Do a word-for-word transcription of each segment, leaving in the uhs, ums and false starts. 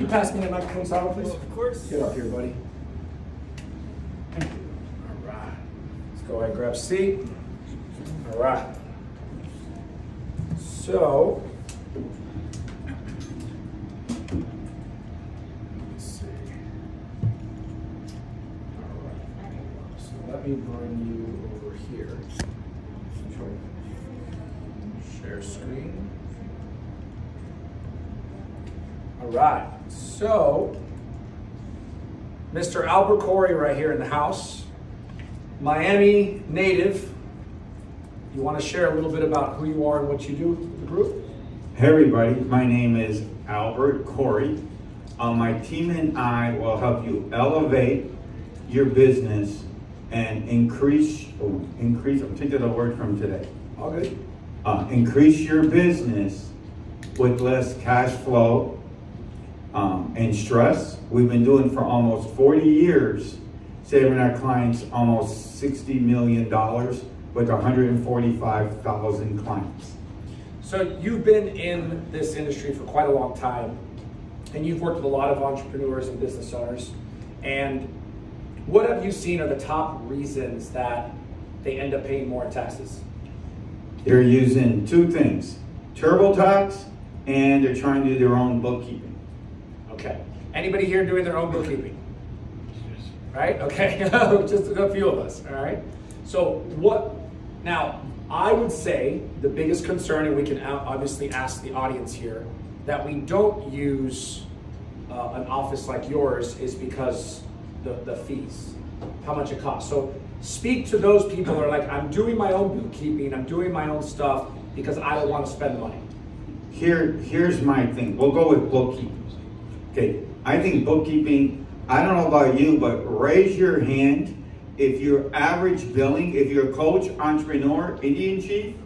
Can you pass me the microphone towel, please? Well, of course. Get up here, buddy. Thank you. All right. Let's go ahead and grab a seat. All right. So, let's see. All right. So let me bring you over here. Share screen. All right, so Mister Albert Corey right here in the house, Miami native. You want to share a little bit about who you are and what you do with the group? Hey everybody, my name is Albert Corey. Uh, my team and I will help you elevate your business and increase, oh, increase, I'm taking the word from today. All good. Uh, increase your business with less cash flow Um, and stress. We've been doing for almost forty years, saving our clients almost sixty million dollars with one hundred forty-five thousand clients. So you've been in this industry for quite a long time, and you've worked with a lot of entrepreneurs and business owners. And what have you seen are the top reasons that they end up paying more in taxes? They're using two things, TurboTax, and they're trying to do their own bookkeeping. Okay. Anybody here doing their own bookkeeping? Right? Okay. Just a few of us. All right. So what, now I would say the biggest concern, and we can obviously ask the audience here, that we don't use uh, an office like yours is because the, the fees, how much it costs. So speak to those people who are like, I'm doing my own bookkeeping, I'm doing my own stuff because I don't want to spend money. Here, here's my thing. We'll go with bookkeeping. Okay, I think bookkeeping, I don't know about you, but raise your hand if you're average billing, if you're a coach, entrepreneur, Indian chief,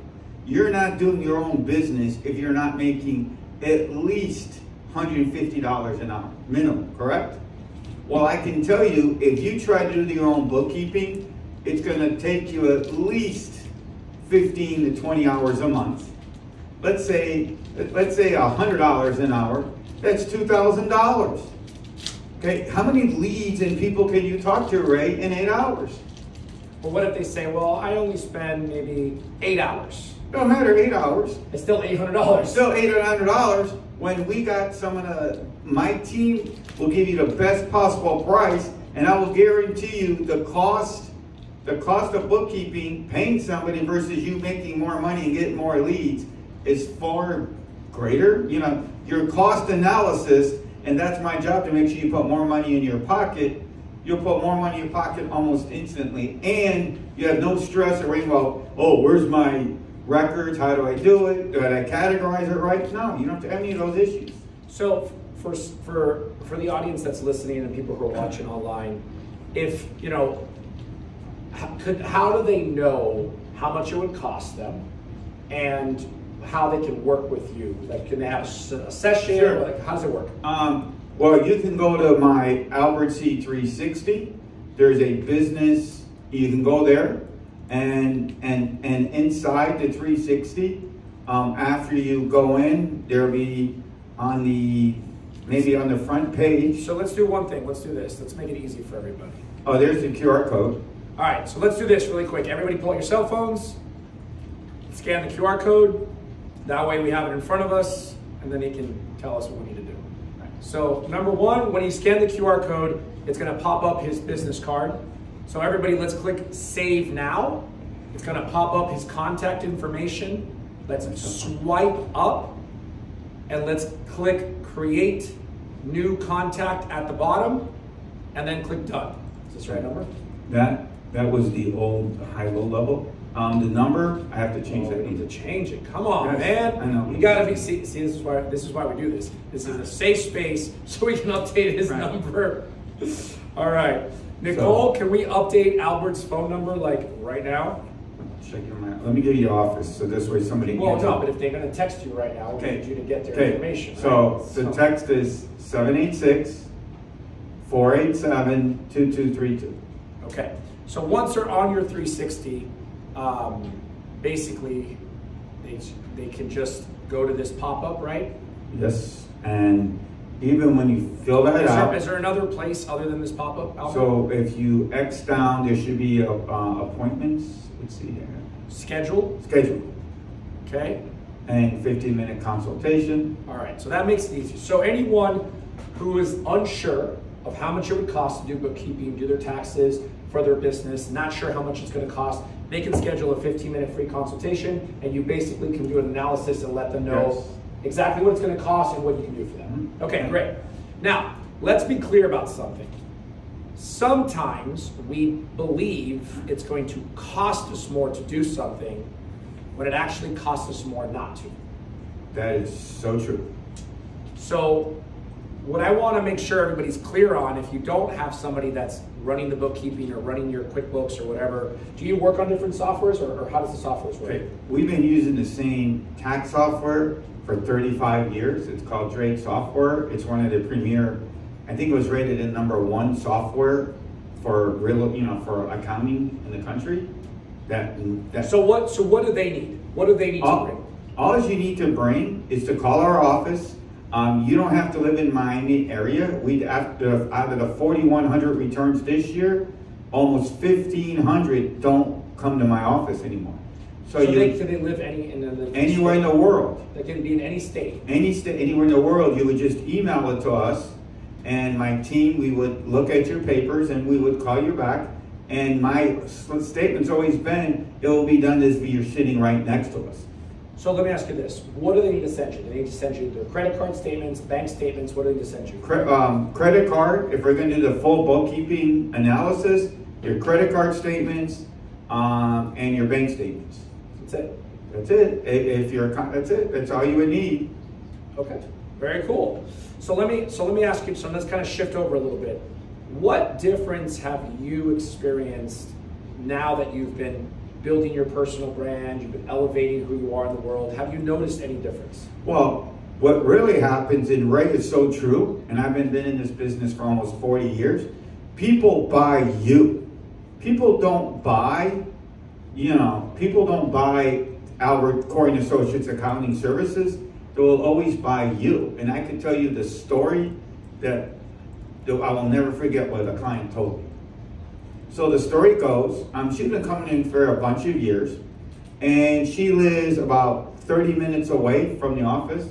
you're not doing your own business if you're not making at least one hundred fifty dollars an hour, minimum, correct? Well, I can tell you, if you try to do your own bookkeeping, it's gonna take you at least fifteen to twenty hours a month. Let's say, let's say one hundred dollars an hour. That's two thousand dollars. Okay, how many leads and people can you talk to, Ray, in eight hours? Well, what if they say, well, I only spend maybe eight hours? Don't matter, eight hours. It's still eight hundred dollars. It's still eight hundred dollars when we got some of the, my team will give you the best possible price, and I will guarantee you the cost, the cost of bookkeeping, paying somebody versus you making more money and getting more leads is far greater, you know, your cost analysis, and that's my job to make sure you put more money in your pocket. You'll put more money in your pocket almost instantly, and you have no stress or worry about, oh, where's my records? How do I do it? Did I categorize it right? No, you don't have to have any of those issues. So for for for the audience that's listening and the people who are watching online, if you know, how, could, how do they know how much it would cost them, and how they can work with you? Like, can they have a session? Sure. Like, how does it work? Um, well, you can go to my Albert C three sixty. There's a business, you can go there, and and and inside the three sixty, um, after you go in, there'll be on the, maybe on the front page. So let's do one thing, let's do this. Let's make it easy for everybody. Oh, there's the Q R code. All right, so let's do this really quick. Everybody pull out your cell phones, scan the Q R code. That way we have it in front of us, and then he can tell us what we need to do. Right. So number one, when he scanned the Q R code, it's gonna pop up his business card. So everybody, let's click save now. It's gonna pop up his contact information. Let's swipe up, and let's click create new contact at the bottom, and then click done. Is this the right number? That, that was the old high-low level. Um, the number, I have to change oh, that. We need to change it. Come on, yes, man. I know. You gotta be, see, see, this is why this is why we do this. This is a safe space so we can update his right. number. All right. Nicole, so, can we update Albert's phone number like right now? Check your mind. Let me give you your office so this way somebody well, can. Well, no, but if they're gonna text you right now, okay. we need you to get their okay. information. So right? the so. text is seven eight six, four eight seven, two two three two. Okay. So once they're on your three sixty, Um, basically, they, they can just go to this pop-up, right? Yes, and even when you fill that out. Is there another place other than this pop-up, Albert? So if you X down, there should be a, uh, appointments. Let's see here. Schedule. Schedule. Okay. And fifteen minute consultation. All right, so that makes it easier. So anyone who is unsure of how much it would cost to do bookkeeping, do their taxes for their business, not sure how much it's gonna cost, they can schedule a fifteen minute free consultation, and you basically can do an analysis and let them know yes. exactly what it's gonna cost and what you can do for them. Mm-hmm. Okay, great. Now, let's be clear about something. Sometimes we believe it's going to cost us more to do something when it actually costs us more not to. That is so true. So what I want to make sure everybody's clear on, if you don't have somebody that's running the bookkeeping or running your QuickBooks or whatever, do you work on different softwares, or, or how does the softwares work? Okay. We've been using the same tax software for thirty-five years. It's called Drake Software. It's one of the premier, I think it was rated at number one software for real, you know, for accounting in the country. That, that so what so what do they need? What do they need all, to bring? All you need to bring is to call our office. Um, you don't have to live in Miami area. We'd after out of the forty-one hundred returns this year, almost fifteen hundred don't come to my office anymore. So, so you they, so they live any in the, anywhere in the world. They can be in any state. Any state, anywhere in the world. You would just email it to us, and my team, we would look at your papers and we would call you back. And my statement's always been, it will be done as if you're sitting right next to us. So let me ask you this. What do they need to send you? They need to send you their credit card statements, bank statements. What do they need to send you? Cre um, credit card, if we're going to do the full bookkeeping analysis, your credit card statements, um, and your bank statements. That's it? That's it. If you're, that's it. That's all you would need. Okay. Very cool. So let me, so let me ask you, so let's kind of shift over a little bit. What difference have you experienced now that you've been building your personal brand, you've been elevating who you are in the world? Have you noticed any difference? Well, what really happens, and Ray is so true, and I've been, been in this business for almost forty years, people buy you. People don't buy, you know, people don't buy Albert Corey and Associates Accounting Services. They will always buy you. And I can tell you the story that I will never forget what a client told me. So the story goes, um, she's been coming in for a bunch of years, and she lives about thirty minutes away from the office.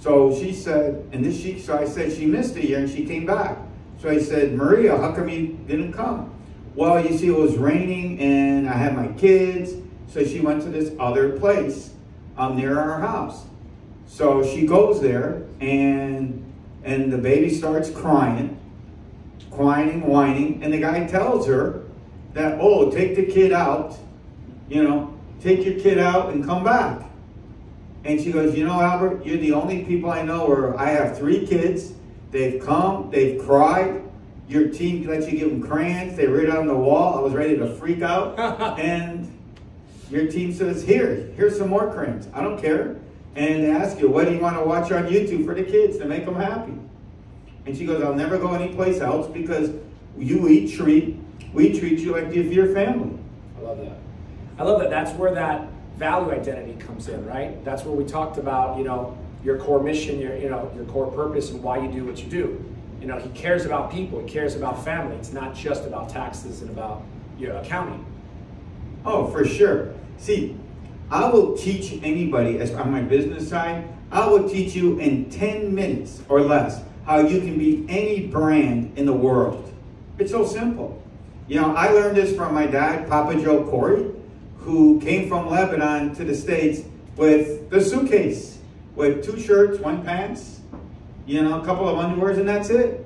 So she said, and this she, so I said she missed a year and she came back. So I said, Maria, how come you didn't come? Well, you see, it was raining and I had my kids. So she went to this other place um, near our house. So she goes there, and And the baby starts crying, crying, whining. And the guy tells her that, oh, take the kid out, you know, take your kid out and come back. And she goes, you know, Albert, you're the only people I know where I have three kids. They've come, they've cried. Your team let you give them crayons. They wrote it on the wall. I was ready to freak out. And your team says, here, here's some more crayons. I don't care. And they ask you, what do you want to watch on YouTube for the kids to make them happy? And she goes, I'll never go anyplace else because you we treat we treat you like if you're family. I love that. I love that. That's where that value identity comes in, right? That's where we talked about, you know, your core mission, your you know, your core purpose, and why you do what you do. You know, he cares about people. He cares about family. It's not just about taxes and about your accounting. Oh, for sure. See, I will teach anybody, as on my business side, I will teach you in ten minutes or less how you can be any brand in the world. It's so simple. You know, I learned this from my dad, Papa Joe Corey, who came from Lebanon to the States with the suitcase, with two shirts, one pants, you know, a couple of underwears, and that's it.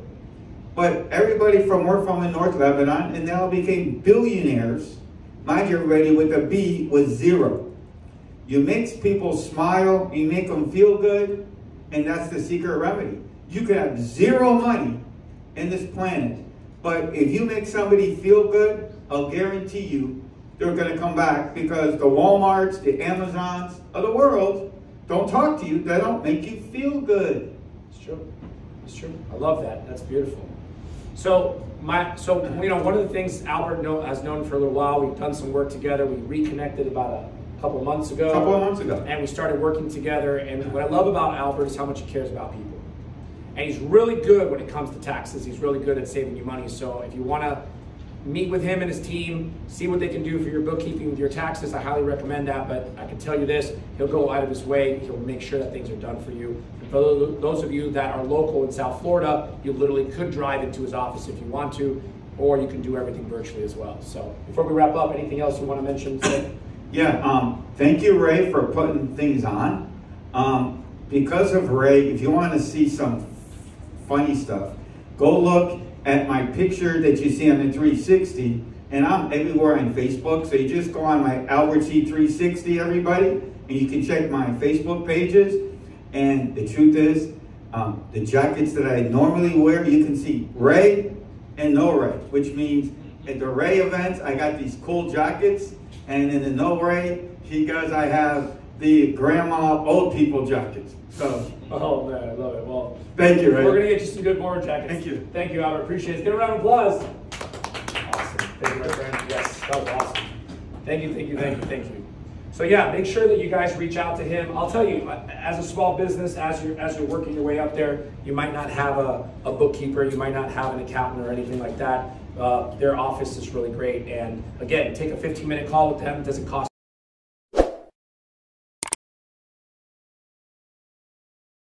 But everybody from where from in North Lebanon, and they all became billionaires, mind you, everybody with a B was zero. You make people smile, you make them feel good, and that's the secret remedy. You could have zero money in this planet, but if you make somebody feel good, I'll guarantee you they're gonna come back, because the Walmarts, the Amazons of the world don't talk to you, they don't make you feel good. It's true, it's true. I love that, that's beautiful. So, my, so you know, one of the things Albert know, has known for a little while, we've done some work together, we reconnected about a couple of months ago. Couple of months ago. And we started working together. And what I love about Albert is how much he cares about people. And he's really good when it comes to taxes. He's really good at saving you money. So if you want to meet with him and his team, see what they can do for your bookkeeping with your taxes, I highly recommend that. But I can tell you this, he'll go out of his way. He'll make sure that things are done for you. And for those of you that are local in South Florida, you literally could drive into his office if you want to, or you can do everything virtually as well. So before we wrap up, anything else you want to mention today? Yeah, um, thank you, Ray, for putting things on. Um, because of Ray, if you want to see some funny stuff, go look at my picture that you see on the three sixty, and I'm everywhere on Facebook, so you just go on my Albert C three sixty, everybody, and you can check my Facebook pages. And the truth is, um, the jackets that I normally wear, you can see Ray and No Ray, which means at the Ray events, I got these cool jackets, and in the No Ray, he goes, I have the grandma old people jackets. So, oh man, I love it. Well, thank you, Ray. We're gonna get you some good board jackets. Thank you. Thank you, Albert. Appreciate it. Get a round of applause. Awesome. Thank you, my friend. Yes, that was awesome. Thank you, thank you, thank you, thank you. So yeah, make sure that you guys reach out to him. I'll tell you, as a small business, as you're as you're working your way up there, you might not have a, a bookkeeper, you might not have an accountant or anything like that. Uh, their office is really great. And again, take a fifteen minute call with them. It doesn't cost